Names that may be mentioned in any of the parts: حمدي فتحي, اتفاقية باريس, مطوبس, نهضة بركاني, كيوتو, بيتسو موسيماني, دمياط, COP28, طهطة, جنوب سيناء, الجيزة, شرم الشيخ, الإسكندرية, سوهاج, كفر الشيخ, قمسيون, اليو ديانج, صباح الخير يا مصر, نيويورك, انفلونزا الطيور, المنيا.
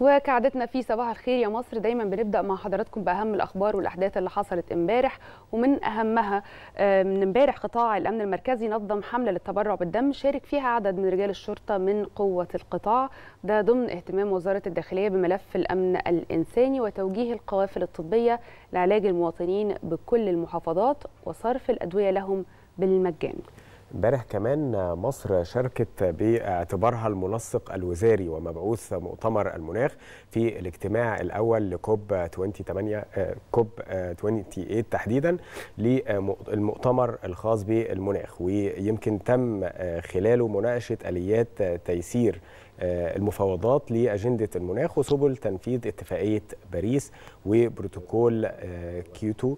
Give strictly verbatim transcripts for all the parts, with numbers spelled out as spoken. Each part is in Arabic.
وكعادتنا في صباح الخير يا مصر دايما بنبدا مع حضراتكم باهم الاخبار والاحداث اللي حصلت امبارح، ومن اهمها من امبارح قطاع الامن المركزي نظم حمله للتبرع بالدم شارك فيها عدد من رجال الشرطه من قوه القطاع، ده ضمن اهتمام وزاره الداخليه بملف الامن الانساني وتوجيه القوافل الطبيه لعلاج المواطنين بكل المحافظات وصرف الادويه لهم بالمجان. امبارح كمان مصر شاركت باعتبارها المنسق الوزاري ومبعوث مؤتمر المناخ في الاجتماع الاول لكوب ثمانية وعشرين كوب ثمانية وعشرين تحديدا للمؤتمر الخاص بالمناخ، ويمكن تم خلاله مناقشه اليات تيسير المفاوضات لأجندة المناخ وسبل تنفيذ اتفاقية باريس وبروتوكول كيوتو،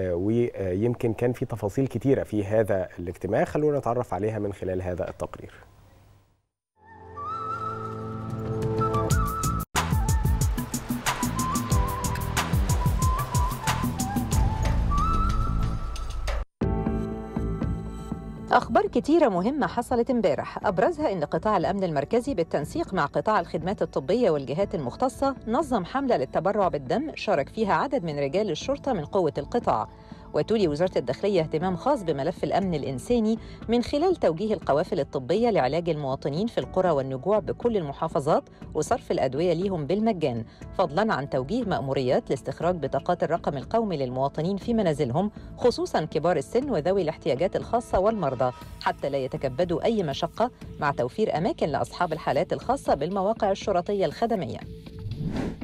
ويمكن كان في تفاصيل كتيرة في هذا الاجتماع خلونا نتعرف عليها من خلال هذا التقرير. أخبار كتيرة مهمة حصلت امبارح، أبرزها إن قطاع الأمن المركزي بالتنسيق مع قطاع الخدمات الطبية والجهات المختصة نظم حملة للتبرع بالدم شارك فيها عدد من رجال الشرطة من قوة القطاع، وتولي وزارة الداخلية اهتمام خاص بملف الأمن الإنساني من خلال توجيه القوافل الطبية لعلاج المواطنين في القرى والنجوع بكل المحافظات وصرف الأدوية ليهم بالمجان، فضلاً عن توجيه مأموريات لاستخراج بطاقات الرقم القومي للمواطنين في منازلهم خصوصاً كبار السن وذوي الاحتياجات الخاصة والمرضى حتى لا يتكبدوا أي مشقة، مع توفير أماكن لأصحاب الحالات الخاصة بالمواقع الشرطية الخدمية.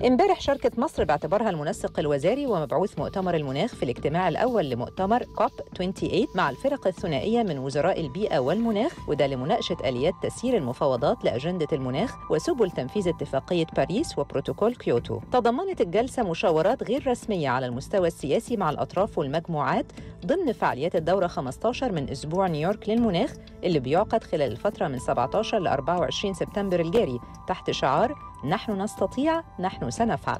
امبارح شاركت مصر باعتبارها المنسق الوزاري ومبعوث مؤتمر المناخ في الاجتماع الأول لمؤتمر كوب ثمانية وعشرين مع الفرق الثنائية من وزراء البيئة والمناخ، وده لمناقشة آليات تسيير المفاوضات لأجندة المناخ وسبل تنفيذ اتفاقية باريس وبروتوكول كيوتو. تضمنت الجلسة مشاورات غير رسمية على المستوى السياسي مع الأطراف والمجموعات ضمن فعاليات الدورة خمسة عشر من أسبوع نيويورك للمناخ اللي بيعقد خلال الفترة من سبعة عشر ل أربعة وعشرين سبتمبر الجاري تحت شعار نحن نستطيع، نحن سنفعل.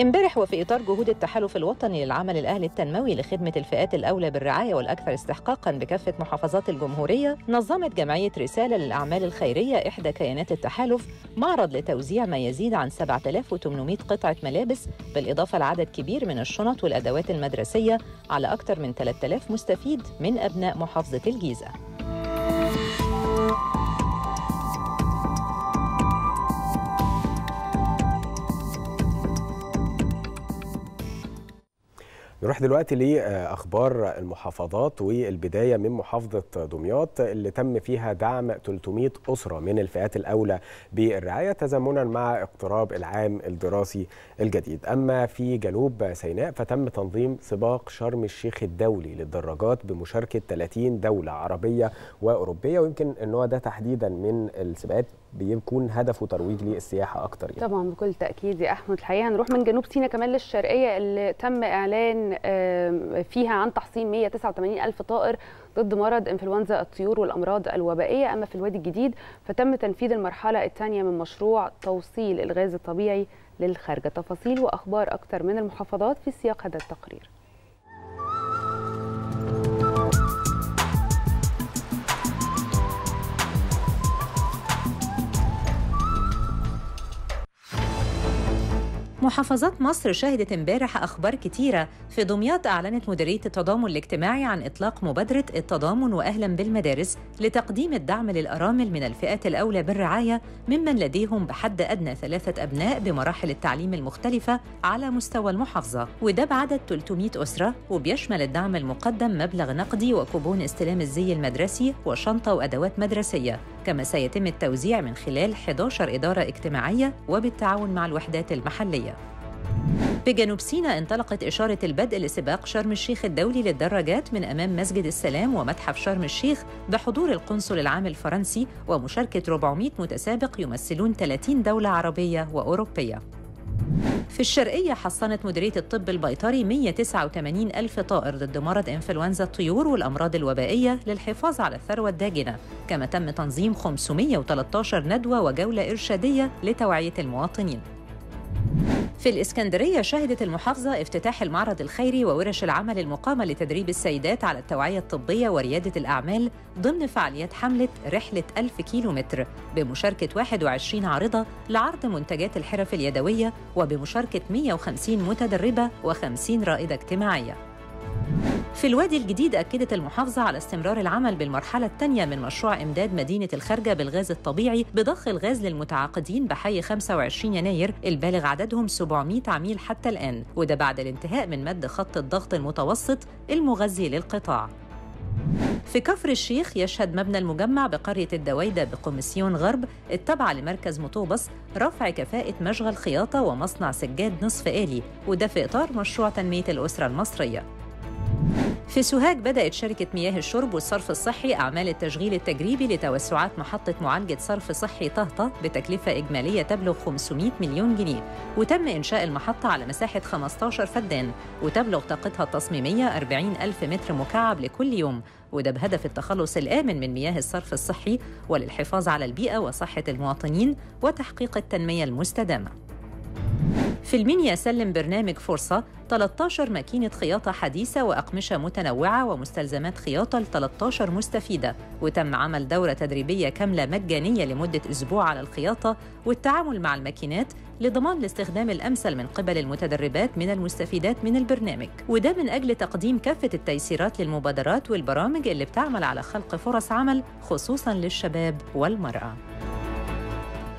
امبارح وفي إطار جهود التحالف الوطني للعمل الأهلي التنموي لخدمة الفئات الأولى بالرعاية والأكثر استحقاقاً بكافة محافظات الجمهورية، نظمت جمعية رسالة للأعمال الخيرية إحدى كيانات التحالف معرض لتوزيع ما يزيد عن سبعة آلاف وثمانمائة قطعة ملابس بالإضافة لعدد كبير من الشنط والأدوات المدرسية على أكثر من ثلاثة آلاف مستفيد من أبناء محافظة الجيزة. نروح دلوقتي لأخبار المحافظات، والبداية من محافظة دمياط اللي تم فيها دعم ثلاثمائة أسرة من الفئات الأولى بالرعاية تزامنا مع اقتراب العام الدراسي الجديد. أما في جنوب سيناء فتم تنظيم سباق شرم الشيخ الدولي للدراجات بمشاركة ثلاثين دولة عربية وأوروبية، ويمكن النوع ده تحديدا من السباقات بيكون هدفه ترويج للسياحة أكتر يعني. طبعا بكل تأكيد يا أحمد. الحقيقة هنروح من جنوب سيناء كمان للشرقية اللي تم إعلان فيها عن تحصين مائة وتسعة وثمانين ألف طائر ضد مرض انفلونزا الطيور والأمراض الوبائية. أما في الوادي الجديد فتم تنفيذ المرحلة الثانية من مشروع توصيل الغاز الطبيعي للخارجة. تفاصيل وأخبار أكتر من المحافظات في سياق هذا التقرير. محافظات مصر شهدت امبارح أخبار كتيرة. في دمياط أعلنت مديرية التضامن الاجتماعي عن إطلاق مبادرة التضامن وأهلا بالمدارس لتقديم الدعم للأرامل من الفئات الأولى بالرعاية ممن لديهم بحد أدنى ثلاثة أبناء بمراحل التعليم المختلفة على مستوى المحافظة، وده بعدد ثلاثمائة أسرة، وبيشمل الدعم المقدم مبلغ نقدي وكوبون استلام الزي المدرسي وشنطة وأدوات مدرسية، كما سيتم التوزيع من خلال إحدى عشرة إدارة اجتماعية وبالتعاون مع الوحدات المحلية. بجنوب سيناء انطلقت إشارة البدء لسباق شرم الشيخ الدولي للدراجات من أمام مسجد السلام ومتحف شرم الشيخ بحضور القنصل العام الفرنسي ومشاركة أربعمائة متسابق يمثلون ثلاثين دولة عربية وأوروبية. في الشرقية حصنت مديرية الطب البيطري مائة وتسعة وثمانين ألف طائر ضد مرض إنفلونزا الطيور والأمراض الوبائية للحفاظ على الثروة الداجنة، كما تم تنظيم خمسمائة وثلاثة عشر ندوة وجولة إرشادية لتوعية المواطنين. في الإسكندرية شهدت المحافظة افتتاح المعرض الخيري وورش العمل المقامة لتدريب السيدات على التوعية الطبية وريادة الأعمال ضمن فعاليات حملة رحلة ألف كيلومتر بمشاركة واحد وعشرين عارضة لعرض منتجات الحرف اليدوية وبمشاركة مئة وخمسين متدربة وخمسين رائدة اجتماعية. في الوادي الجديد أكدت المحافظة على استمرار العمل بالمرحلة الثانية من مشروع إمداد مدينة الخارجة بالغاز الطبيعي بضخ الغاز للمتعاقدين بحي خمسة وعشرين يناير البالغ عددهم سبعمئة عميل حتى الآن، وده بعد الانتهاء من مد خط الضغط المتوسط المغذي للقطاع. في كفر الشيخ يشهد مبنى المجمع بقرية الدويدة بقمسيون غرب التابعة لمركز مطوبس رفع كفاءة مشغل خياطة ومصنع سجاد نصف آلي، وده في إطار مشروع تنمية الأسرة المصرية. في سوهاج بدأت شركة مياه الشرب والصرف الصحي أعمال التشغيل التجريبي لتوسعات محطة معالجة صرف صحي طهطة بتكلفة إجمالية تبلغ خمسمئة مليون جنيه، وتم إنشاء المحطة على مساحة خمسة عشر فدان وتبلغ طاقتها التصميمية أربعين ألف متر مكعب لكل يوم، وده بهدف التخلص الآمن من مياه الصرف الصحي وللحفاظ على البيئة وصحة المواطنين وتحقيق التنمية المستدامة. في المنيا سلم برنامج فرصة ثلاث عشرة ماكينة خياطة حديثة وأقمشة متنوعة ومستلزمات خياطة ل ثلاث عشرة مستفيدة، وتم عمل دورة تدريبية كاملة مجانية لمدة أسبوع على الخياطة والتعامل مع الماكينات لضمان الاستخدام الأمثل من قبل المتدربات من المستفيدات من البرنامج، وده من أجل تقديم كافة التيسيرات للمبادرات والبرامج اللي بتعمل على خلق فرص عمل خصوصاً للشباب والمرأة.